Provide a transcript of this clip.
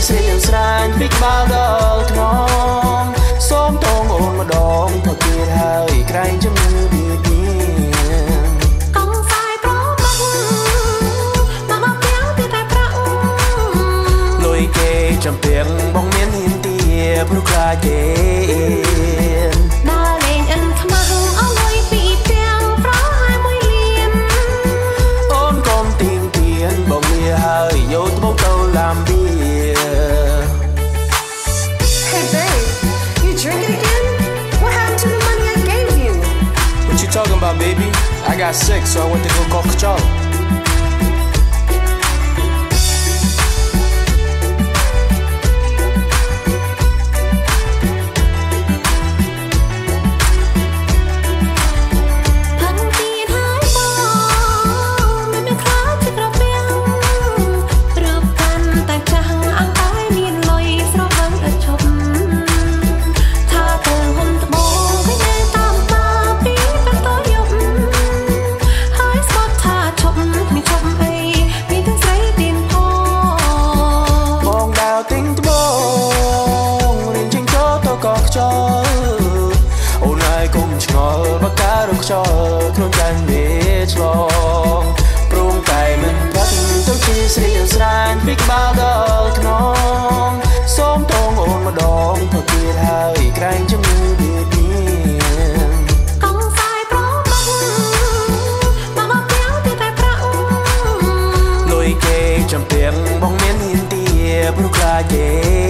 Sriam srain big bagel thong som tong on madong phakir hai krain chum bi bi ong sai pro ma ma piao ti tai pra loi ke cham pieng bong mien hin tie pro kra je na len an khma hung ong loi pi piao pro hai moi liem on kom tim tien bong mie hai yo to tau lam bi. Talking about baby, I got sick, so I went to go call Kachal. Cho thương canh biết lòng Prung tay mình bắt Tôi chỉ sẽ yêu sẵn Bích bao đau thương Sống thông ôn mà đón Thật tuyệt hào ý canh cho người biết đi Ông sai bóng Mà bóng kéo thì phải bóng Lôi kê chẳng tiếng Bóng miễn hiến tìa Bước ra kê